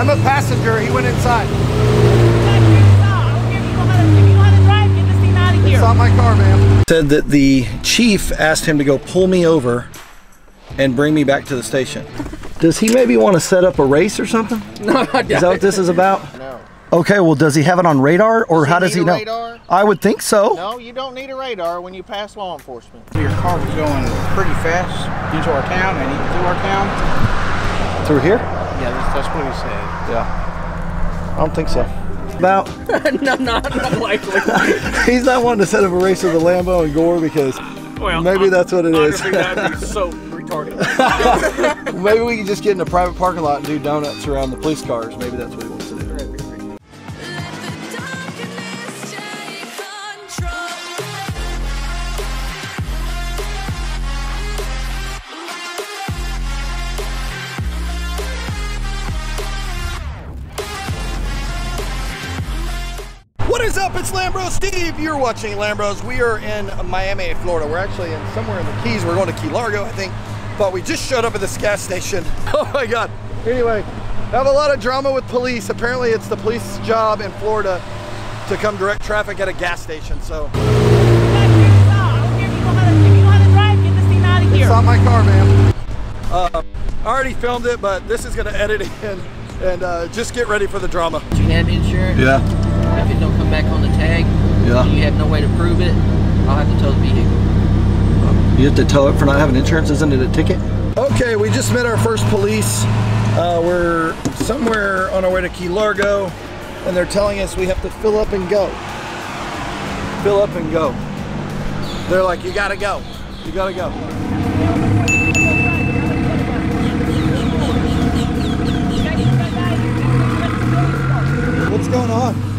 I'm a passenger. He went inside. It's not my car, ma'am. Said that the chief asked him to go pull me over and bring me back to the station. Does he maybe want to set up a race or something? No, I doubt. Is that what this is about? No. Okay, well, does he have it on radar, or how does he know? Radar? I would think so. No, you don't need a radar when you pass law enforcement. Your car was going pretty fast into our town and even through our town. Through here? Yeah, that's what he said. Yeah. I don't think so. About? No, not likely. He's not wanting to set up a race with a Lambo and Gore because maybe that's what it is. That'd be so retarded. Maybe we can just get in a private parking lot and do donuts around the police cars. Maybe that's what he wants to do. What is up? It's Lambros Steve. You're watching Lambros. We are in Miami, Florida. We're actually in somewhere in the Keys. We're going to Key Largo, I think. But we just showed up at this gas station. Oh my God. Anyway, I have a lot of drama with police. Apparently it's the police's job in Florida to come direct traffic at a gas station, so. That's your car. I don't care if you know how to drive, get this thing out of here. It's not my car, ma'am. I already filmed it, but this is gonna edit it in and just get ready for the drama. Do you have insurance? Yeah. If it don't come back on the tag, yeah, you have no way to prove it, I'll have to tow the vehicle. You have to tow it for not having insurance? Isn't it a ticket? Okay, we just met our first police. We're somewhere on our way to Key Largo, and they're telling us we have to fill up and go. Fill up and go. They're like, you gotta go. You gotta go. What's going on?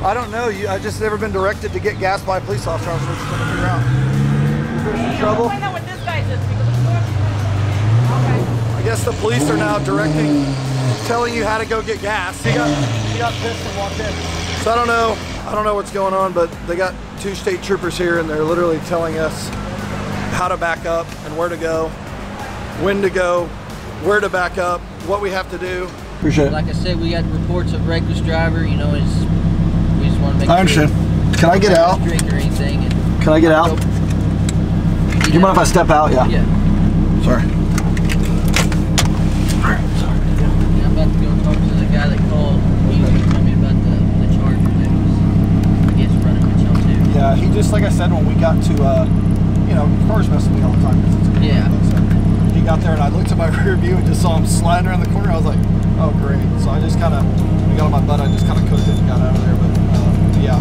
I don't know. I just never been directed to get gas by a police officer. I was just trying to figure out if there's some trouble. We'll find out what this guy does. Okay. I guess the police are now directing, telling you how to go get gas. He got pissed and walked in. So I don't know what's going on, but they got two state troopers here, and they're literally telling us how to back up and where to go, when to go, where to back up, what we have to do. Appreciate it. Like I said, we got reports of reckless driver. You know, it's. I understand. Can I get out? Can I get out? Do you mind if I step out? Yeah. Yeah. Sorry. Sorry. I'm about to go talk to the guy that called. He told me about the charger that was, I guess, running with y'all too. Yeah, he just, like I said, when we got to, you know, cars mess with me all the time. Yeah. So he got there and I looked at my rear view and just saw him slide around the corner. I was like, oh, great. So I just kind of, when I got on my butt, I just kind of cooked it and got out of there. But, yeah,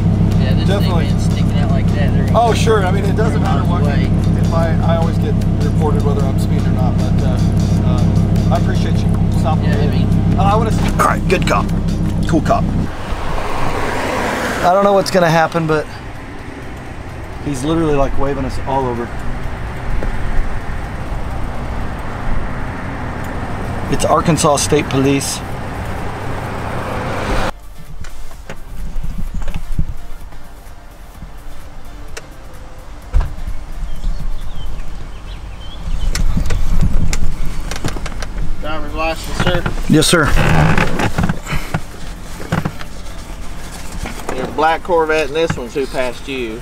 this definitely thing, man, sticking out like that. Oh, sure. I mean, it doesn't matter what. If I always get reported whether I'm speeding or not, but I appreciate you stopping. Yeah, I mean, I want to. All right, good cop, cool cop. I don't know what's gonna happen, but he's literally like waving us all over. It's Arkansas State Police. Yes, sir. There's a black Corvette and this one's who passed you.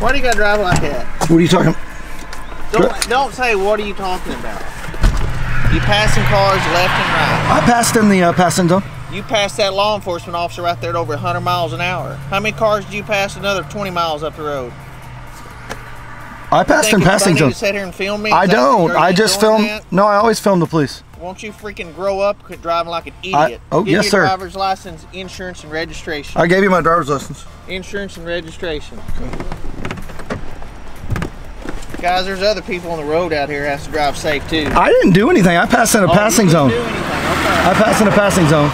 Why do you gotta drive like that? What are you talking about? Don't say what are you talking about. You passing cars left and right. I passed in the passing zone. You passed that law enforcement officer right there at over 100 miles an hour. How many cars did you pass another 20 miles up the road? I passed in passing zone. You sit here and film me? I don't. I just film. That? No, I always film the police. Won't you freaking grow up? Quit driving like an idiot. Yes, sir. Give your driver's license, insurance, and registration. I gave you my driver's license. Insurance and registration. Okay. Guys, there's other people on the road out here has to drive safe too. I didn't do anything. I passed in a passing zone. You didn't do anything. Okay. I passed in a passing zone,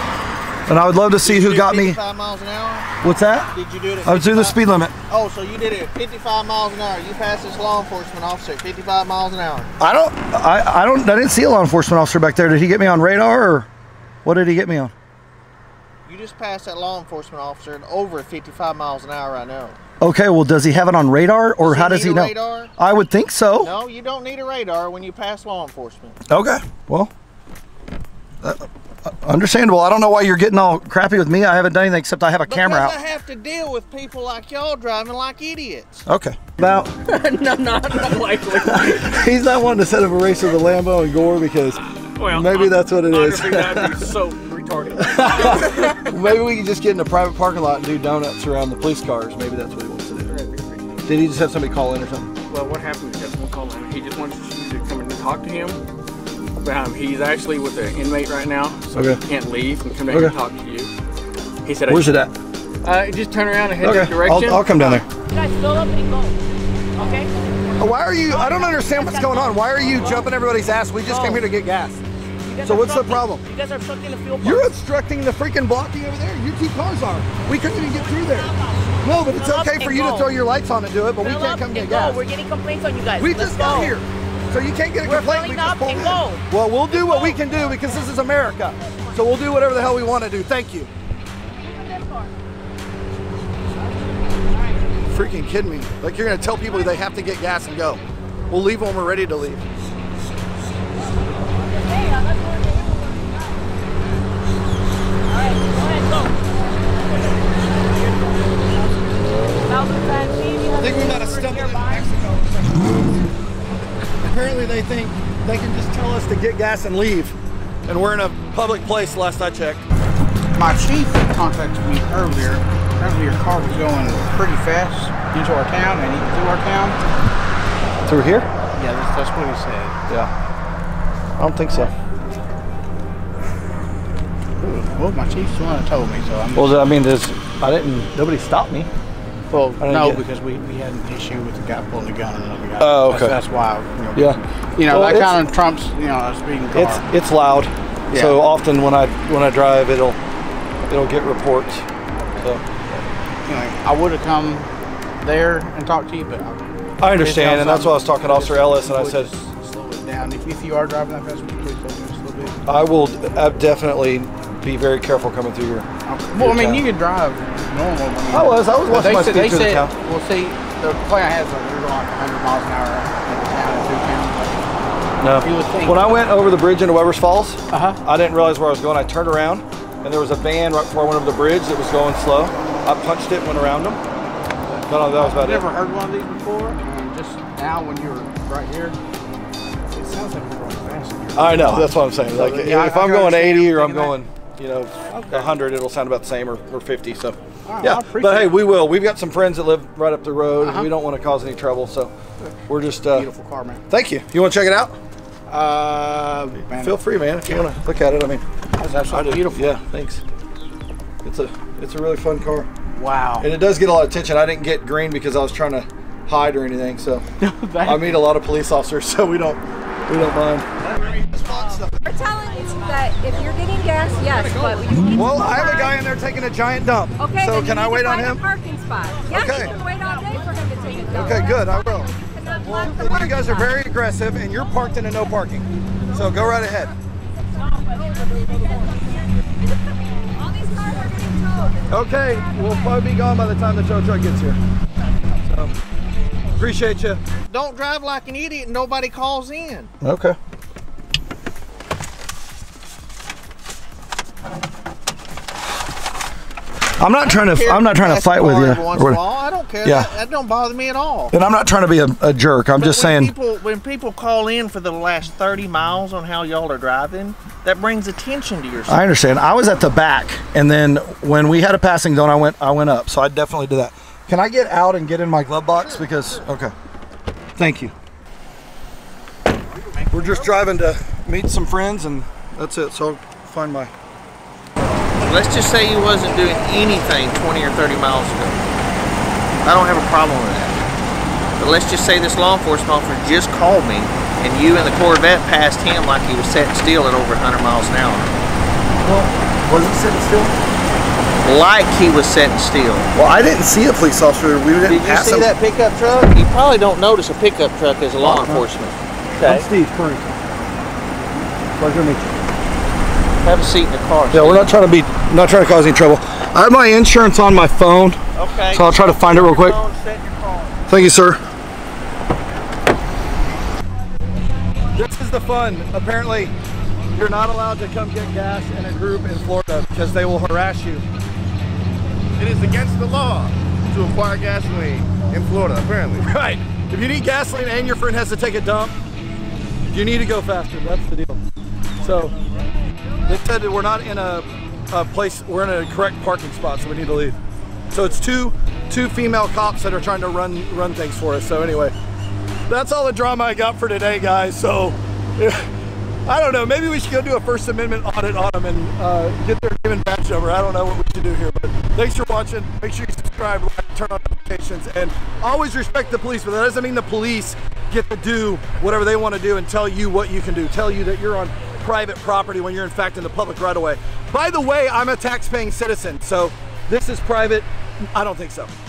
and I would love to see who got me. 55 miles an hour. What's that? Did you do it at 55? I was through the speed limit. Oh, so you did it at 55 miles an hour. You passed this law enforcement officer at 55 miles an hour. I didn't see a law enforcement officer back there. Did he get me on radar or what did he get me on? You just passed that law enforcement officer at over 55 miles an hour right now. Okay, well, does he have it on radar, or how does he know? Radar? I would think so. No, you don't need a radar when you pass law enforcement. Okay, well, understandable. I don't know why you're getting all crappy with me. I haven't done anything except I have a camera out. Because I have to deal with people like y'all driving like idiots. Okay. About no, not likely. He's not wanting to set up a race with a Lambo and Gore because well, maybe that's what it is. That'd be so retarded. Maybe we can just get in a private parking lot and do donuts around the police cars. Maybe that's what he wants to do. Did he just have somebody call in or something? Well, what happened was just one call in. He just wanted you to come in and talk to him. He's actually with an inmate right now, so he can't leave and come back and talk to you. He said, "Where's it at?" Just turn around and head that direction. I'll come down there. You guys fill up and go. Okay. Why are you? I don't understand what's going on. Why are you jumping everybody's ass? We just came here to get gas. So what's the problem? You guys are obstructing the fuel. You're obstructing the freaking blocking over there. You two cars are. We couldn't even get through there. No, but it's okay for you to throw your lights on and do it, but we can't come get gas. We're getting complaints on you guys. We just got here. So you can't get a complaint. We just pulled in. Well, we'll do what we can do because this is America. So we'll do whatever the hell we want to do. Thank you. Freaking kidding me. Like you're going to tell people they have to get gas and go. We'll leave when we're ready to leave. I think we might have stumbled into Mexico. Apparently they think they can just tell us to get gas and leave. And we're in a public place, last I checked. My chief contacted me earlier. Apparently your car was going pretty fast into our town and even through our town. Through here? Yeah, that's what he said. Yeah. I don't think so. Well, my chief's the one that told me, so I'm... Well, I mean, nobody stopped me. Well, no, because we had an issue with the guy pulling the gun and another guy. Oh, okay. That's why, you know, well, that kind of trumps, you know, a speeding car. It's loud. Yeah. So often when I drive, it'll get reports. So anyway, I would have come there and talked to you, but I understand, and that's why I was talking to Officer Ellis, and I said, slow it down. If you are driving that fast, would you please slow down just a little bit? I will definitely be very careful coming through here. Okay. Well, I mean, you could drive normal. I was watching my speed through the town. Well, see, the plan I had is like we were going 100 miles an hour in the town and through town. No. You would think. When I went over the bridge into Weber's Falls, I didn't realize where I was going. I turned around, and there was a van right before I went over the bridge that was going slow. I punched it and went around them. No, that was about it. I've never heard one of these before, and just now when you were right here, it sounds like you're going fast. I know, that's what I'm saying. Like, if I'm going 80 or I'm going... you know, 100, it'll sound about the same, or 50, so, yeah, but hey, we will. We've got some friends that live right up the road, and we don't want to cause any trouble, so we're just... beautiful car, man. Thank you. You want to check it out? Feel free, man, if you want to look at it. I mean, that's absolutely beautiful. Yeah, thanks. It's a really fun car. Wow. And it does get a lot of attention. I didn't get green because I was trying to hide or anything, so I meet a lot of police officers, so we don't mind. We're telling you that if you're getting gas, yes, but we need to I have a guy in there taking a giant dump. Okay, so can I wait on him? Parking spot. Yeah, okay. You can wait all day for him to take a dump. Okay, good. I will. Well, you guys are very aggressive, and you're parked into no parking. So go right ahead. All these cars are getting towed. Okay, we'll probably be gone by the time the tow truck gets here. So appreciate you. Don't drive like an idiot. Nobody calls in. Okay. I'm not trying to fight with you. I don't care. Yeah. That don't bother me at all. And I'm not trying to be a jerk. I'm just saying. When people call in for the last 30 miles on how y'all are driving, that brings attention to yourself. I understand. I was at the back, and then when we had a passing zone, I went up. So I definitely did that. Can I get out and get in my glove box? Sure, because okay. Thank you. We're just driving to meet some friends, and that's it. So I'll find my. Let's just say you wasn't doing anything 20 or 30 miles ago. I don't have a problem with that. But let's just say this law enforcement officer just called me and you and the Corvette passed him like he was sitting still at over 100 miles an hour. Well, was he sitting still? Like he was sitting still. Well, I didn't see a police officer. We didn't pass him. Did you see that pickup truck? You probably don't notice a pickup truck as a law enforcement. Okay. I'm Steve Purrington. Pleasure to meet you. Have a seat in the car. Yeah, Steve. We're not trying to cause any trouble. I have my insurance on my phone. Okay. So I'll try to find it real quick. Thank you, sir. This is the fun. Apparently, you're not allowed to come get gas in a group in Florida because they will harass you. It is against the law to acquire gasoline in Florida, apparently. Right. If you need gasoline and your friend has to take a dump, you need to go faster. That's the deal. So they said that we're not in a place, we're in a correct parking spot, so we need to leave. So it's two female cops that are trying to run things for us. So anyway, that's all the drama I got for today, guys. So I don't know, maybe we should go do a First Amendment audit on them and get their name and badge number. I don't know what we should do here, but thanks for watching. Make sure you subscribe, like, turn on notifications, and always respect the police, but that doesn't mean the police get to do whatever they want to do and tell you what you can do, tell you that you're on private property when you're in fact in the public right of way. By the way, I'm a tax-paying citizen, so this is private. I don't think so.